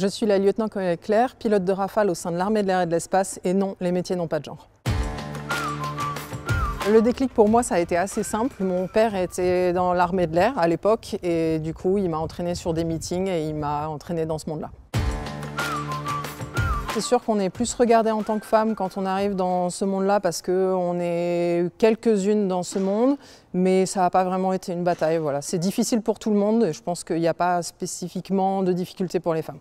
Je suis la lieutenant-colonel Claire, pilote de Rafale au sein de l'armée de l'air et de l'espace, et non, les métiers n'ont pas de genre. Le déclic pour moi, ça a été assez simple. Mon père était dans l'armée de l'air à l'époque et du coup, il m'a entraîné sur des meetings et il m'a entraîné dans ce monde-là. C'est sûr qu'on est plus regardé en tant que femme quand on arrive dans ce monde-là parce qu'on est quelques-unes dans ce monde, mais ça n'a pas vraiment été une bataille. Voilà. C'est difficile pour tout le monde et je pense qu'il n'y a pas spécifiquement de difficultés pour les femmes.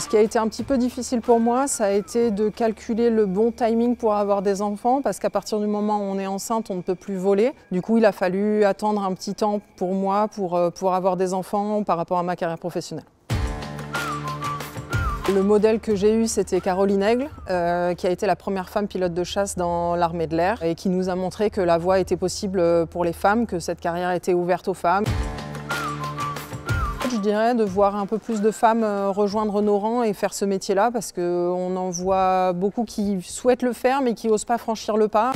Ce qui a été un petit peu difficile pour moi, ça a été de calculer le bon timing pour avoir des enfants parce qu'à partir du moment où on est enceinte, on ne peut plus voler. Du coup, il a fallu attendre un petit temps pour moi pour avoir des enfants par rapport à ma carrière professionnelle. Le modèle que j'ai eu, c'était Caroline Aigle, qui a été la première femme pilote de chasse dans l'armée de l'air et qui nous a montré que la voie était possible pour les femmes, que cette carrière était ouverte aux femmes. Je dirais de voir un peu plus de femmes rejoindre nos rangs et faire ce métier-là parce qu'on en voit beaucoup qui souhaitent le faire mais qui n'osent pas franchir le pas.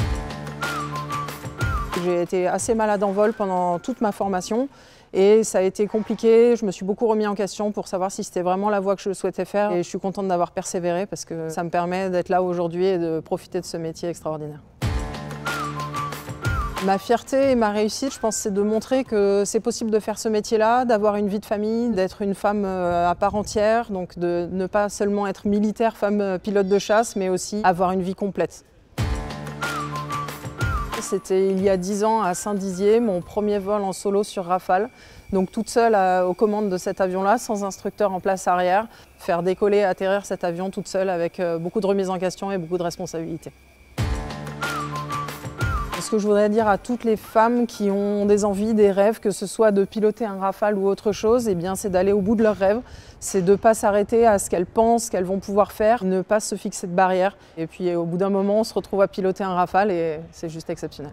J'ai été assez malade en vol pendant toute ma formation et ça a été compliqué. Je me suis beaucoup remis en question pour savoir si c'était vraiment la voie que je souhaitais faire et je suis contente d'avoir persévéré parce que ça me permet d'être là aujourd'hui et de profiter de ce métier extraordinaire. Ma fierté et ma réussite, je pense, c'est de montrer que c'est possible de faire ce métier-là, d'avoir une vie de famille, d'être une femme à part entière, donc de ne pas seulement être militaire, femme pilote de chasse, mais aussi avoir une vie complète. C'était il y a 10 ans à Saint-Dizier, mon premier vol en solo sur Rafale. Donc toute seule aux commandes de cet avion-là, sans instructeur en place arrière. Faire décoller et atterrir cet avion toute seule avec beaucoup de remises en question et beaucoup de responsabilités. Ce que je voudrais dire à toutes les femmes qui ont des envies, des rêves, que ce soit de piloter un Rafale ou autre chose, eh bien c'est d'aller au bout de leurs rêves, c'est de ne pas s'arrêter à ce qu'elles pensent qu'elles vont pouvoir faire, ne pas se fixer de barrières. Et puis au bout d'un moment, on se retrouve à piloter un Rafale et c'est juste exceptionnel.